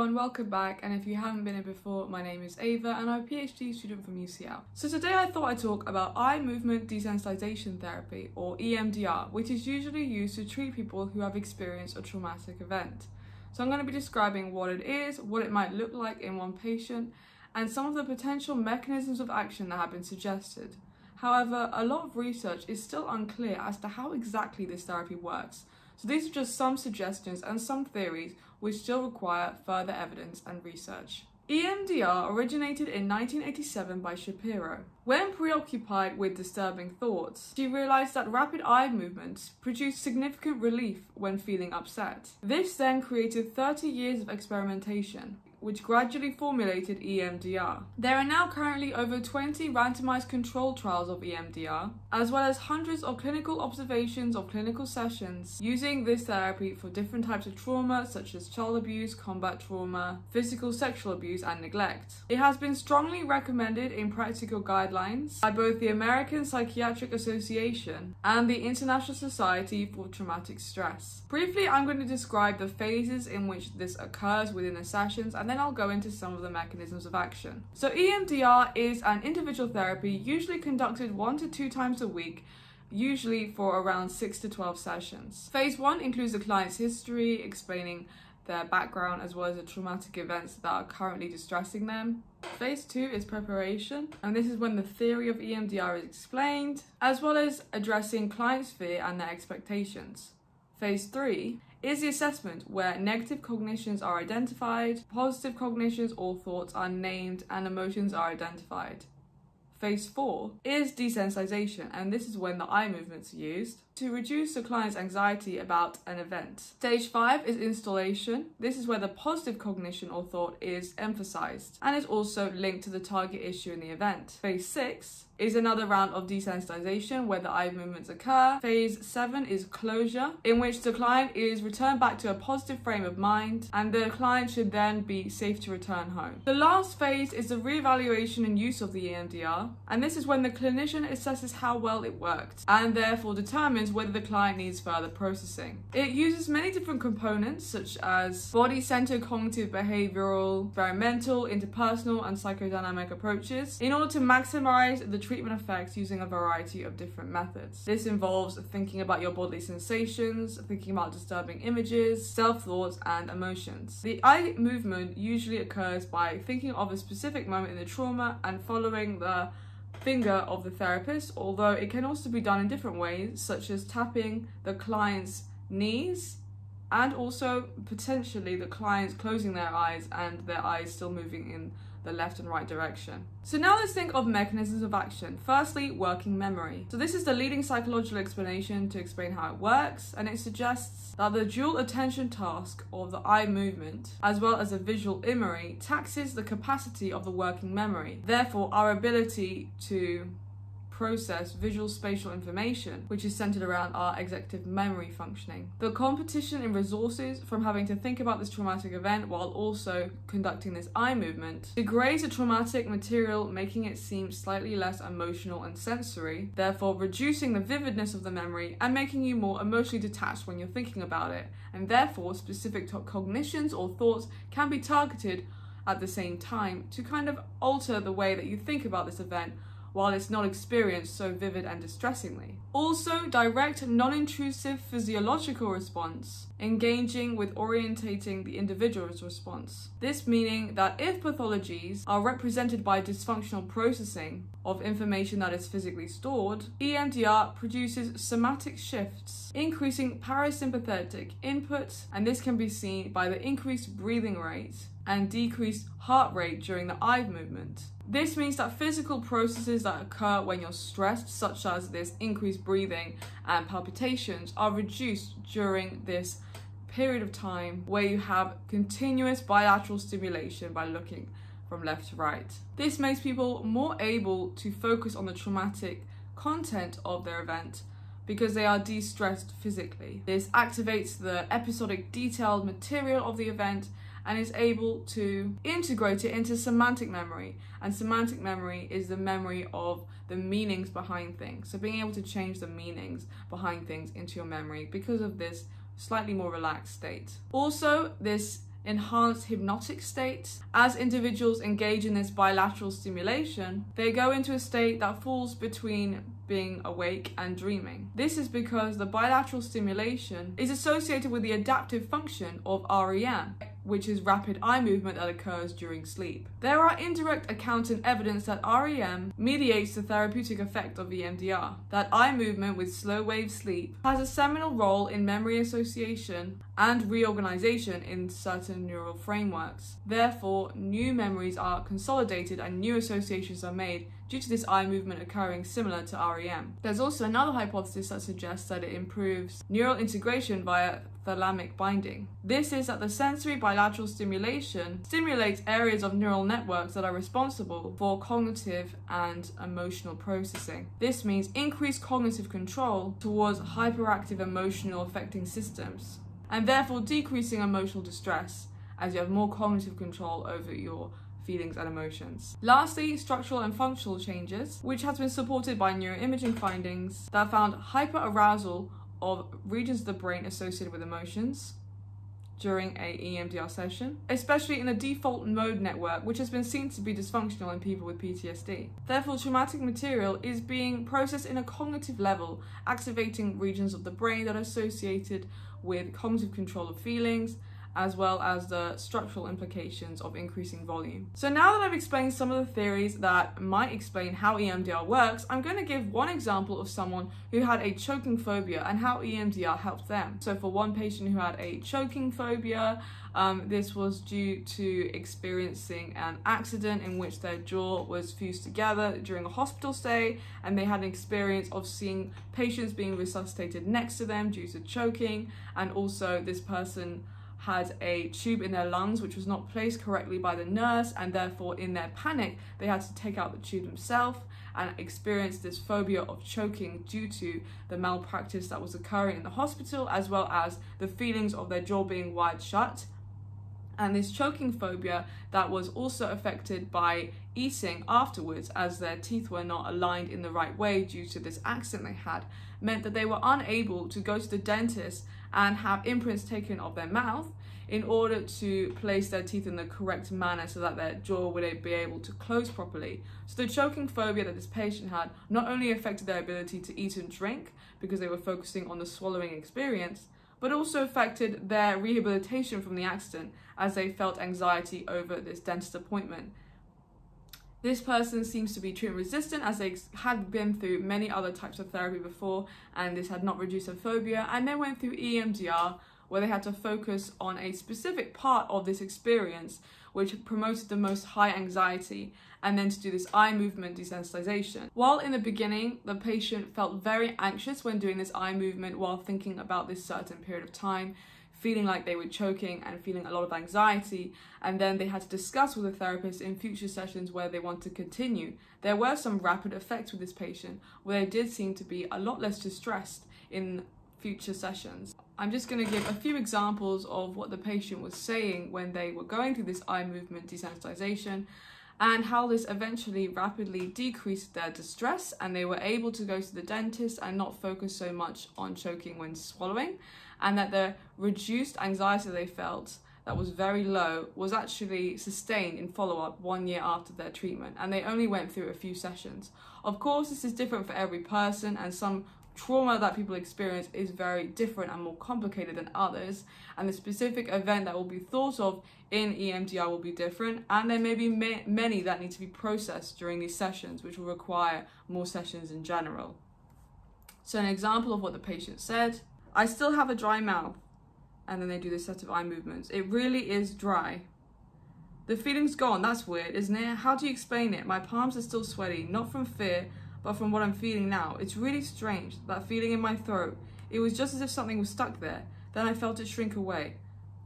everyone, welcome back, and if you haven't been here before, my name is Ava and I'm a PhD student from UCL. So today I thought I'd talk about eye movement desensitization therapy, or EMDR, which is usually used to treat people who have experienced a traumatic event. So I'm going to be describing what it is, what it might look like in one patient, and some of the potential mechanisms of action that have been suggested. However, a lot of research is still unclear as to how exactly this therapy works. So these are just some suggestions and some theories which still require further evidence and research. EMDR originated in 1987 by Shapiro. When preoccupied with disturbing thoughts, she realised that rapid eye movements produced significant relief when feeling upset. This then created 30 years of experimentation, which gradually formulated EMDR. There are now currently over 20 randomized controlled trials of EMDR, as well as hundreds of clinical observations of clinical sessions using this therapy for different types of trauma such as child abuse, combat trauma, physical sexual abuse and neglect. It has been strongly recommended in practical guidelines by both the American Psychiatric Association and the International Society for Traumatic Stress. Briefly, I'm going to describe the phases in which this occurs within the sessions, and then I'll go into some of the mechanisms of action. So EMDR is an individual therapy usually conducted 1 to 2 times a week, usually for around 6 to 12 sessions. Phase 1 includes the client's history, explaining their background as well as the traumatic events that are currently distressing them. Phase 2 is preparation, and this is when the theory of EMDR is explained, as well as addressing clients' fear and their expectations. Phase 3 is the assessment, where negative cognitions are identified, positive cognitions or thoughts are named, and emotions are identified. Phase 4 is desensitization, and this is when the eye movements are used to reduce the client's anxiety about an event. Stage 5 is installation. This is where the positive cognition or thought is emphasized and is also linked to the target issue in the event. Phase 6 is another round of desensitization where the eye movements occur. Phase 7 is closure, in which the client is returned back to a positive frame of mind and the client should then be safe to return home. The last phase is the re-evaluation and use of the EMDR, and this is when the clinician assesses how well it worked and therefore determines whether the client needs further processing. It uses many different components such as body-centered cognitive behavioral, experimental, interpersonal and psychodynamic approaches in order to maximize the treatment effects using a variety of different methods. This involves thinking about your bodily sensations, thinking about disturbing images, self-thoughts and emotions. The eye movement usually occurs by thinking of a specific moment in the trauma and following the finger of the therapist, although it can also be done in different ways, such as tapping the client's knees and also potentially the client's closing their eyes and their eyes still moving in the left and right direction. So now let's think of mechanisms of action. Firstly, working memory. So this is the leading psychological explanation to explain how it works, and it suggests that the dual attention task of the eye movement as well as a visual imagery taxes the capacity of the working memory. Therefore, our ability to process visual spatial information, which is centered around our executive memory functioning. The competition in resources from having to think about this traumatic event while also conducting this eye movement degrades the traumatic material, making it seem slightly less emotional and sensory, therefore reducing the vividness of the memory and making you more emotionally detached when you're thinking about it, and therefore specific cognitions or thoughts can be targeted at the same time to kind of alter the way that you think about this event while it's not experienced so vivid and distressingly. Also, direct, non-intrusive physiological response, engaging with orientating the individual's response. This meaning that if pathologies are represented by dysfunctional processing of information that is physically stored, EMDR produces somatic shifts, increasing parasympathetic input, and this can be seen by the increased breathing rate and decreased heart rate during the eye movement. This means that physical processes that occur when you're stressed, such as this increased breathing and palpitations, are reduced during this period of time where you have continuous bilateral stimulation by looking from left to right. This makes people more able to focus on the traumatic content of their event because they are de-stressed physically. This activates the episodic detailed material of the event and is able to integrate it into semantic memory. And semantic memory is the memory of the meanings behind things. So being able to change the meanings behind things into your memory because of this slightly more relaxed state. Also, this enhanced hypnotic states. As individuals engage in this bilateral stimulation, they go into a state that falls between being awake and dreaming. This is because the bilateral stimulation is associated with the adaptive function of REM, which is rapid eye movement that occurs during sleep. There are indirect accounts and evidence that REM mediates the therapeutic effect of EMDR, that eye movement with slow wave sleep has a seminal role in memory association and reorganization in certain neural frameworks. Therefore, new memories are consolidated and new associations are made due to this eye movement occurring similar to REM. There's also another hypothesis that suggests that it improves neural integration via thalamic binding. This is that the sensory bilateral stimulation stimulates areas of neural networks that are responsible for cognitive and emotional processing. This means increased cognitive control towards hyperactive emotional affecting systems, and therefore decreasing emotional distress as you have more cognitive control over your feelings and emotions. Lastly, structural and functional changes, which has been supported by neuroimaging findings that found hyperarousal of regions of the brain associated with emotions during a EMDR session, especially in the default mode network, which has been seen to be dysfunctional in people with PTSD. Therefore, traumatic material is being processed in a cognitive level, activating regions of the brain that are associated with cognitive control of feelings, as well as the structural implications of increasing volume. So now that I've explained some of the theories that might explain how EMDR works, I'm going to give one example of someone who had a choking phobia and how EMDR helped them. So for one patient who had a choking phobia, this was due to experiencing an accident in which their jaw was fused together during a hospital stay, and they had an experience of seeing patients being resuscitated next to them due to choking, and also this person had a tube in their lungs which was not placed correctly by the nurse, and therefore in their panic they had to take out the tube themselves and experienced this phobia of choking due to the malpractice that was occurring in the hospital, as well as the feelings of their jaw being wide shut. And this choking phobia that was also affected by eating afterwards, as their teeth were not aligned in the right way due to this accident they had, meant that they were unable to go to the dentist and have imprints taken of their mouth in order to place their teeth in the correct manner so that their jaw would be able to close properly. So the choking phobia that this patient had not only affected their ability to eat and drink because they were focusing on the swallowing experience, but also affected their rehabilitation from the accident as they felt anxiety over this dentist appointment. This person seems to be treatment resistant as they had been through many other types of therapy before, and this had not reduced their phobia, and they went through EMDR where they had to focus on a specific part of this experience which promoted the most high anxiety, and then to do this eye movement desensitization. While in the beginning the patient felt very anxious when doing this eye movement while thinking about this certain period of time, feeling like they were choking and feeling a lot of anxiety, and then they had to discuss with the therapist in future sessions where they want to continue. There were some rapid effects with this patient where they did seem to be a lot less distressed in future sessions. I'm just going to give a few examples of what the patient was saying when they were going through this eye movement desensitization, and how this eventually rapidly decreased their distress, and they were able to go to the dentist and not focus so much on choking when swallowing, and that the reduced anxiety they felt that was very low was actually sustained in follow-up 1 year after their treatment, and they only went through a few sessions. Of course, this is different for every person, and some trauma that people experience is very different and more complicated than others, and the specific event that will be thought of in EMDR will be different, and there may be many that need to be processed during these sessions, which will require more sessions in general. So an example of what the patient said: I still have a dry mouth, and then they do this set of eye movements. It really is dry. The feeling's gone. That's weird, isn't it? How do you explain it? My palms are still sweaty, not from fear, but from what I'm feeling now. It's really strange, that feeling in my throat. It was just as if something was stuck there. Then I felt it shrink away.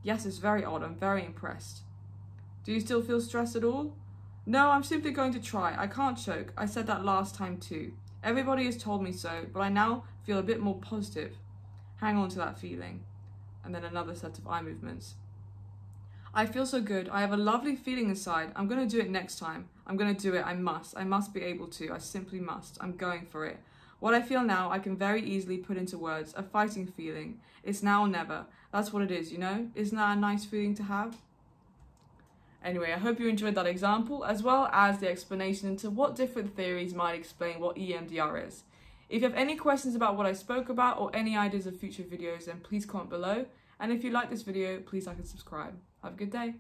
Yes, it's very odd. I'm very impressed. Do you still feel stressed at all? No, I'm simply going to try. I can't choke. I said that last time too. Everybody has told me so, but I now feel a bit more positive. Hang on to that feeling. And then another set of eye movements. I feel so good. I have a lovely feeling inside. I'm going to do it next time. I'm going to do it. I must. I must be able to. I simply must. I'm going for it. What I feel now, I can very easily put into words, a fighting feeling. It's now or never. That's what it is, you know? Isn't that a nice feeling to have? Anyway, I hope you enjoyed that example, as well as the explanation into what different theories might explain what EMDR is. If you have any questions about what I spoke about or any ideas of future videos, then please comment below. And if you like this video, please like and subscribe. Have a good day.